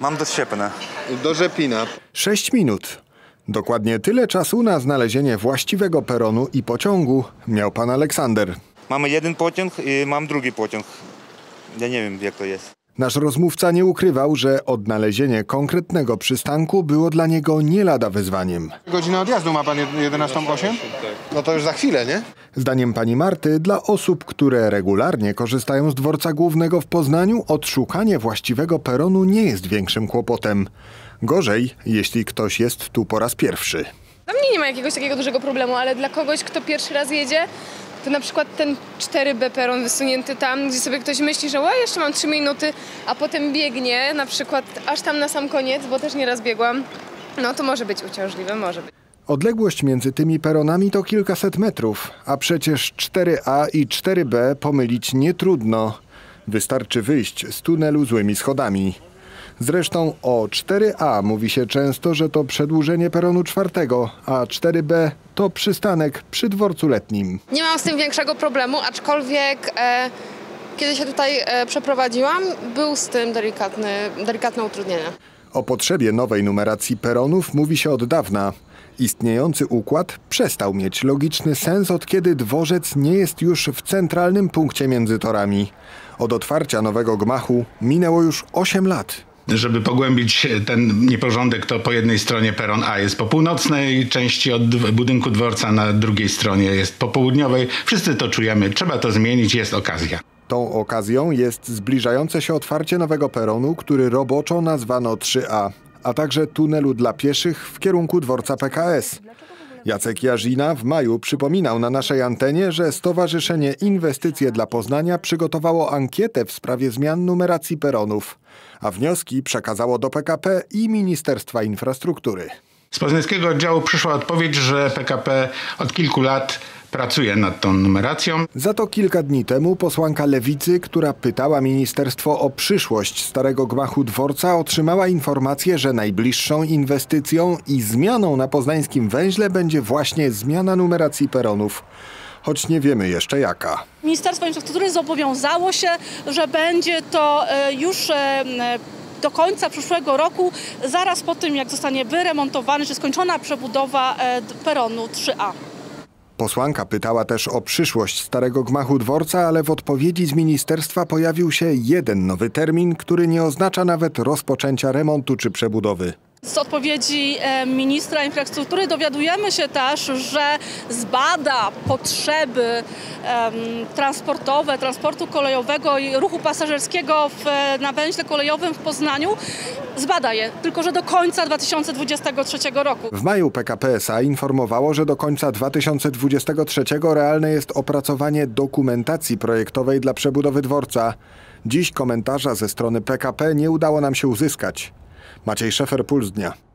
Mam do Siepna. Do Rzepina. 6 minut. Dokładnie tyle czasu na znalezienie właściwego peronu i pociągu miał pan Aleksander. Mamy jeden pociąg i mam drugi pociąg. Ja nie wiem, jak to jest. Nasz rozmówca nie ukrywał, że odnalezienie konkretnego przystanku było dla niego nie lada wyzwaniem. Godzina odjazdu ma pan 11:08? No to już za chwilę, nie? Zdaniem pani Marty, dla osób, które regularnie korzystają z dworca głównego w Poznaniu, odszukanie właściwego peronu nie jest większym kłopotem. Gorzej, jeśli ktoś jest tu po raz pierwszy. Dla mnie nie ma jakiegoś takiego dużego problemu, ale dla kogoś, kto pierwszy raz jedzie, to na przykład ten 4B peron wysunięty tam, gdzie sobie ktoś myśli, że jeszcze mam 3 minuty, a potem biegnie na przykład aż tam na sam koniec, bo też nieraz biegłam, no to może być uciążliwe, może być. Odległość między tymi peronami to kilkaset metrów, a przecież 4A i 4B pomylić nie trudno. Wystarczy wyjść z tunelu złymi schodami. Zresztą o 4A mówi się często, że to przedłużenie peronu 4, a 4B to przystanek przy dworcu letnim. Nie mam z tym większego problemu, aczkolwiek kiedy się tutaj przeprowadziłam, był z tym delikatne utrudnienie. O potrzebie nowej numeracji peronów mówi się od dawna. Istniejący układ przestał mieć logiczny sens, od kiedy dworzec nie jest już w centralnym punkcie między torami. Od otwarcia nowego gmachu minęło już 8 lat. Żeby pogłębić ten nieporządek, to po jednej stronie peron A jest po północnej części od budynku dworca, na drugiej stronie jest po południowej. Wszyscy to czujemy, trzeba to zmienić, jest okazja. Tą okazją jest zbliżające się otwarcie nowego peronu, który roboczo nazwano 3A, a także tunelu dla pieszych w kierunku dworca PKS. Jacek Jarzyna w maju przypominał na naszej antenie, że Stowarzyszenie Inwestycje dla Poznania przygotowało ankietę w sprawie zmian numeracji peronów, a wnioski przekazało do PKP i Ministerstwa Infrastruktury. Z poznańskiego oddziału przyszła odpowiedź, że PKP od kilku lat pracuje nad tą numeracją. Za to kilka dni temu posłanka Lewicy, która pytała ministerstwo o przyszłość starego gmachu dworca, otrzymała informację, że najbliższą inwestycją i zmianą na poznańskim węźle będzie właśnie zmiana numeracji peronów. Choć nie wiemy jeszcze jaka. Ministerstwo Infrastruktury zobowiązało się, że będzie to już do końca przyszłego roku, zaraz po tym, jak zostanie wyremontowany czy skończona przebudowa peronu 3A. Posłanka pytała też o przyszłość starego gmachu dworca, ale w odpowiedzi z ministerstwa pojawił się jeden nowy termin, który nie oznacza nawet rozpoczęcia remontu czy przebudowy. Z odpowiedzi ministra infrastruktury dowiadujemy się też, że zbada potrzeby transportowe, transportu kolejowego i ruchu pasażerskiego na węźle kolejowym w Poznaniu. Zbada je, tylko że do końca 2023 roku. W maju PKP SA informowało, że do końca 2023 realne jest opracowanie dokumentacji projektowej dla przebudowy dworca. Dziś komentarza ze strony PKP nie udało nam się uzyskać. Maciej Szefer, Puls Dnia.